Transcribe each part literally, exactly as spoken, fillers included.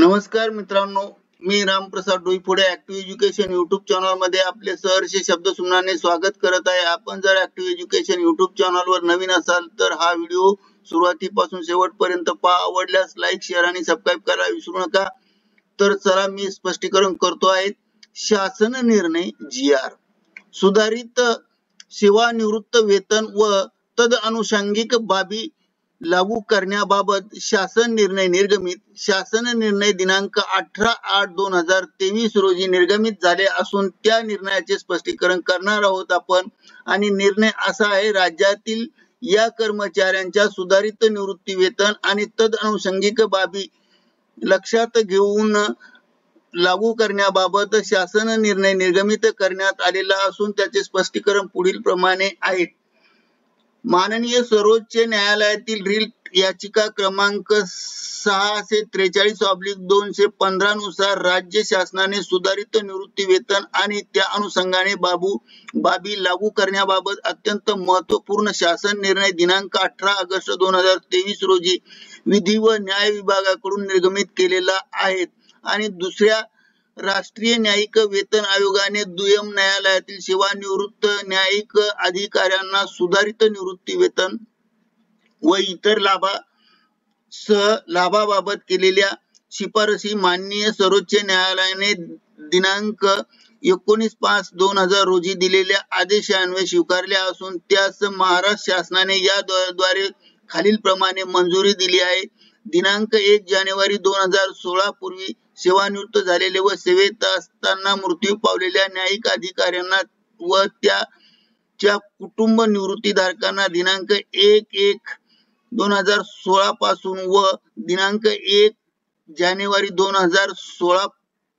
नमस्कार मित्रांनो, मी Ramprasad Doiphode active education YouTube channel मध्ये आपले सहर्ष शब्द सुमनाने स्वागत करत आहे। आपण जर ऍक्टिव्ह एज्युकेशन YouTube चॅनल वर नवीन असाल तर हा व्हिडिओ सुरुवातीपासून शेवटपर्यंत पहा। आवडल्यास लाईक, शेअर आणि सबस्क्राइब करायला विसरू नका। तर चला मी स्पष्टीकरण करतो आहे। शासन निर्णय जी आर सुधारित सेवानिवृत्त वेतन व तद अनुषंगिक बाबी लागू करण्याबाबत शासन निर्णय निर्गमित शासन निर्णय दिनांक अठरा आठ दोन हजार तेवीस रोजी निर्गमित झाले असून त्या निर्णयाचे स्पष्टीकरण करणार आहोत आपण। आणि निर्णय असा आहे, राज्यातील या कर्मचाऱ्यांच्या सुधारित निवृत्ती वेतन आणि तद अनुषंगिक बाबी लक्षात घेऊन लागू करण्याबाबत शासन निर्णय निर्गमित करण्यात आलेला असून त्याचे स्पष्टीकरण पुढील प्रमाणे आहे। माननीय सर्वोच्च न्यायालयातील रिट याचिका क्रमांक सहाशे त्रेचाळीस ऑब्लिक दोनशे पंधरा नुसार राज्य शासनाने सुधारित निवृत्ती वेतन आणि त्या अनुषंगाने बाबू बाबी लागू करण्याबाबत अत्यंत महत्वपूर्ण शासन निर्णय दिनांक अठरा ऑगस्ट दोन हजार तेवीस रोजी विधी व न्याय विभागाकडून निर्गमित केलेला आहे। आणि दुसऱ्या राष्ट्रीय न्यायिक वेतन आयोगाने दुय्यम न्यायालयातील सेवानिवृत्त न्यायिक अधिकाऱ्यांना सुधारित निवृत्ती वेतन व इतर लाभासह लाभाबाबत केलेल्या शिफारसी माननीय सर्वोच्च न्यायालयाने दिनांक एकोणीस पाच दोन हजार रोजी दिलेल्या आदेशान्वये स्वीकारल्या असून त्यास महाराष्ट्र शासनाने याद्वारे खालील प्रमाणे मंजुरी दिली आहे। दिनांक एक जानेवारी दोन हजार सोळा पूर्वी सेवानिवृत्त झालेले व सेवेत असताना मृत्यू पावलेल्या न्यायिक अधिकाऱ्यांना व त्याच्या कुटुंब निवृत्तीधारकांना दिनांक एक एक दोन हजार सोळा पासून व दिनांक एक जानेवारी दोन हजार सोळा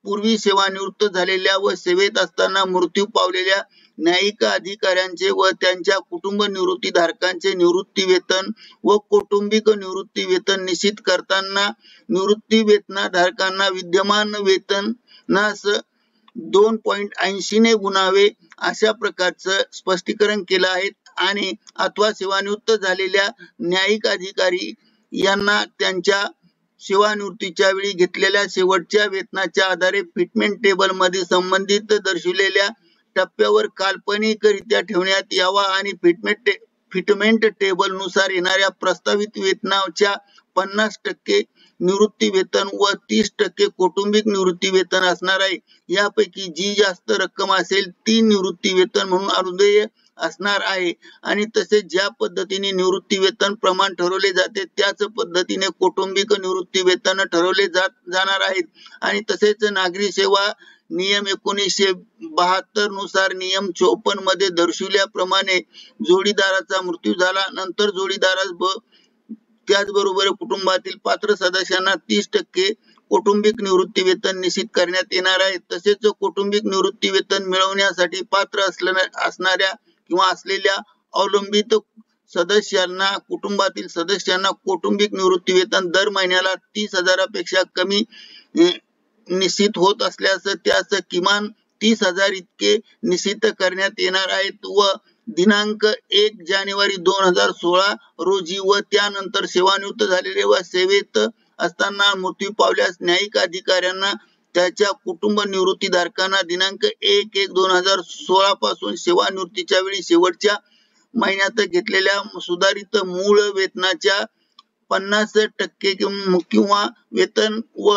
पूर्वी सेवानिवृत्त झालेल्या व सेवेत असताना मृत्यू पावलेल्या न्यायिक अधिकाऱ्यांचे व त्यांच्या कुटुंब निवृत्तीधारकांचे निवृत्ती वेतन व कौटुंबिक निवृत्ती वेतन निश्चित करताना निवृत्ती वेतनधारकांना विद्यमान वेतनास दोन पॉइंट ऐंशी ने गुणावे अशा प्रकारचं स्पष्टीकरण केलं आहे। आणि अथवा सेवानिवृत्त झालेल्या न्यायिक अधिकारी यांना त्यांच्या सेवानिवृत्तीच्या वेळी घेतलेल्या शेवटच्या वेतनाच्या आधारे फिटमेंट टेबल मध्ये संबंधित दर्शविलेल्या टप्प्यावर काल्पनिकरित्या ठेवण्यात यावा आणि फिटमेंट फिटमेंट टेबल नुसार येणाऱ्या प्रस्तावित वेतनाच्या पन्नास टक्के निवृत्ती वेतन व तीस टक्के कौटुंबिक निवृत्ती वेतन असणार आहे। यापैकी जी जास्त रक्कम असेल ती निवृत्ती वेतन म्हणून अनुदेय असणार आहे। आणि तसेच ज्या पद्धतीने निवृत्ती वेतन प्रमाण ठरवले जाते त्याच पद्धतीने कौटुंबिक निवृत्ती वेतन ठरवले जात जाणार आहेत। आणि तसेच नागरी सेवा नियम एकोणीसशे बहात्तर नुसार नियम चौपन्न मध्ये दर्शविल्याप्रमाणे जोडीदाराचा मृत्यू झाला नंतर जोडीदारास त्याचबरोबर कुटुंबातील पात्र सदस्यांना तीस टक्के कौटुंबिक निवृत्ती वेतन निश्चित करण्यात येणार आहे। तसेच कौटुंबिक निवृत्ती वेतन मिळवण्यासाठी पात्र असणाऱ्या किंवा असलेल्या अवलंबित सदस्यांना कुटुंबातील सदस्यांना कौटुंबिक निवृत्ती वेतन दर महिन्याला तीस हजारापेक्षा कमी निश्चित होत असल्यास त्यास किमान तीस हजार इतके निश्चित करण्यात येणार आहेत। व दिनांक एक जानेवारी दोन हजार सोळा रोजी व त्यानंतर सेवानिवृत्त झालेले व सेवेत असताना मृत्यू पावल्यास न्यायिक अधिकाऱ्यांना त्याच्या कुटुंब निवृत्तीधारकांना दिनांक एक एक दोन हजार सोळा पासून सेवानिवृत्तीच्या वेळी शेवटच्या महिन्यात घेतलेल्या सुधारित मूळ वेतनाच्या पन्नास टक्के किंवा वेतन व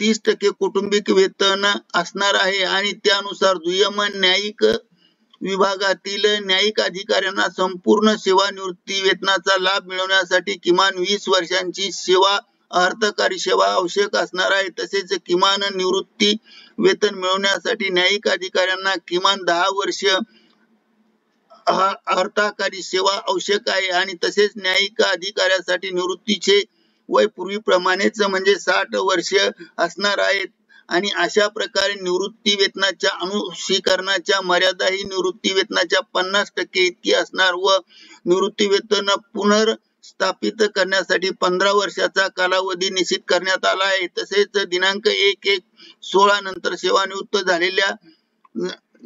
तीस टक्के कौटुंबिक वेतन असणार आहे। आणि त्यानुसार दुय्यम न्यायिक विभागातील न्यायिक अधिकाऱ्यांना संपूर्ण सेवानिवृत्ती वेतनाचा लाभ मिळवण्यासाठी किमान वीस वर्षांची सेवा अर्थकारी सेवा आवश्यक असणार आहे। तसेच किमान निवृत्ती वेतन मिळवण्यासाठी न्यायिक अधिकाऱ्यांना किमान दहा वर्ष अर्थकारी सेवा आवश्यक आहे। आणि तसेच न्यायिक अधिकाऱ्यासाठी निवृत्तीचे वय पूर्वीप्रमाणेच म्हणजे साठ वर्ष असणार आहेत। आणि अशा प्रकारे निवृत्ती वेतनाच्या अनुशीकरणाच्या मर्यादा ही निवृत्ती वेतनाच्या पन्नास टक्के इतकी असणार व निवृत्ती वेतन पुनर्स्थापित करण्यासाठी पंधरा वर्षाचा कालावधी निश्चित करण्यात आला आहे। तसेच दिनांक एक एक सोळा नंतर सेवानिवृत्त झालेल्या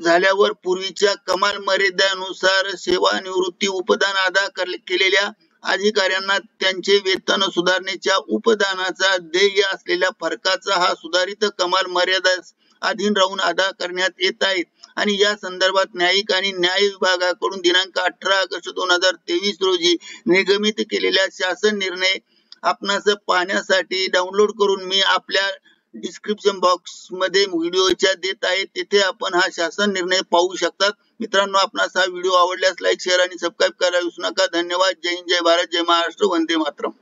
झाल्यावर पूर्वीच्या कमाल मर्यादेनुसार सेवानिवृत्ती उपदान अदा केलेल्या अधिकाऱ्यांना त्यांचे वेतन सुधारणेच्या उपदानाचा देय असलेल्या फरकाचा हा सुधारित कमाल मर्यादा अधीन राहून अदा करण्यात येत आहे आणि या संदर्भात न्यायिक आणि न्याय विभागाकडून दिनांक अठरा ऑगस्ट दोन हजार तेवीस रोजी निगमित केलेल्या शासन निर्णय आपणास पाहण्यासाठी डाउनलोड करून मी आपल्या डिस्क्रिप्शन बॉक्स मध्ये व्हिडिओच्या देत आहे, तिथे आपण हा शासन निर्णय पाहू शकतात। मित्रांनो, आपणास हा व्हिडिओ आवडल्यास लाईक, शेअर आणि सबस्क्राइब करायला विसरू नका। धन्यवाद। जय हिंद, जय भारत, जय महाराष्ट्र। वंदे मातरम।